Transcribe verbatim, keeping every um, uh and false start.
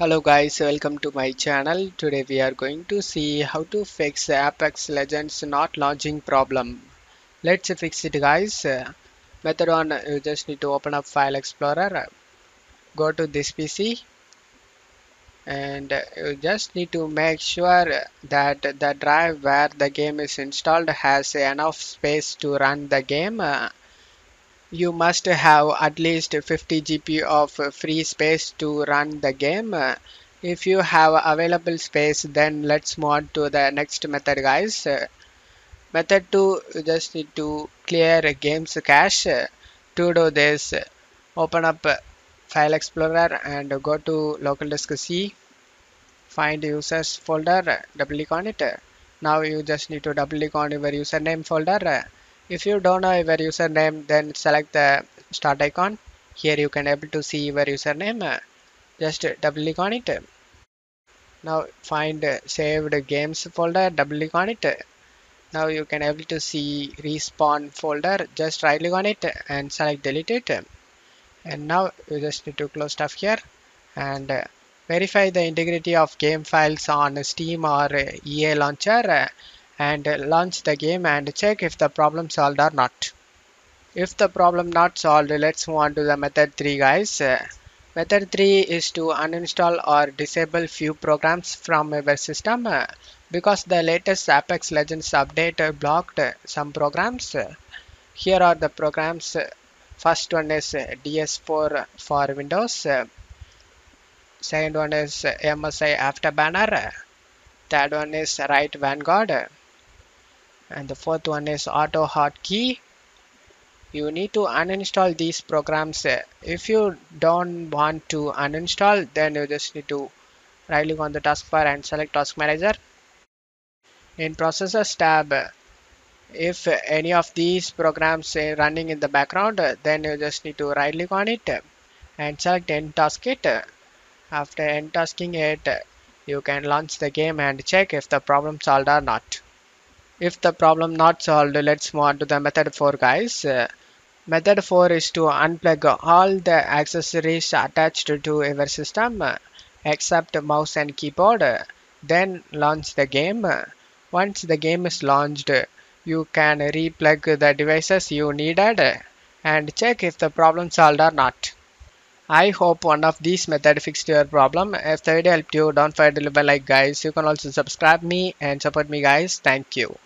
Hello guys, welcome to my channel. Today we are going to see how to fix Apex Legends not launching problem. Let's fix it guys. Method one, you just need to open up File Explorer, go to this P C, and you just need to make sure that the drive where the game is installed has enough space to run the game. You must have at least fifty G B of free space to run the game. If you have available space, then let's move on to the next method guys. Method two, you just need to clear games cache. To do this, open up File Explorer and go to local disk C, find users folder, double click on it. Now you just need to double click on your username folder. If you don't know your username, then select the start icon. Here you can able to see your username. Just double click on it. Now find saved games folder, double click on it. Now you can able to see respawn folder. Just right click on it and select delete it. And now you just need to close stuff here and verify the integrity of game files on Steam or E A Launcher, and launch the game and check if the problem solved or not. If the problem not solved, let's move on to the method three guys. Method three is to uninstall or disable few programs from your system, because the latest Apex Legends update blocked some programs. Here are the programs. First one is D S four for Windows, second one is M S I Afterburner, third one is Riot Vanguard, and the fourth one is AutoHotKey. You need to uninstall these programs. If you don't want to uninstall, then you just need to right click on the taskbar and select Task Manager. In Processes tab, if any of these programs are running in the background, then you just need to right click on it and select End Task It. After end tasking it, you can launch the game and check if the problem solved or not. If the problem not solved, let's move on to the method four guys. Uh, method four is to unplug all the accessories attached to your system except mouse and keyboard. Then launch the game. Once the game is launched, you can replug the devices you needed and check if the problem solved or not. I hope one of these methods fixed your problem. If the video helped you, don't forget to leave a like guys. You can also subscribe me and support me guys. Thank you.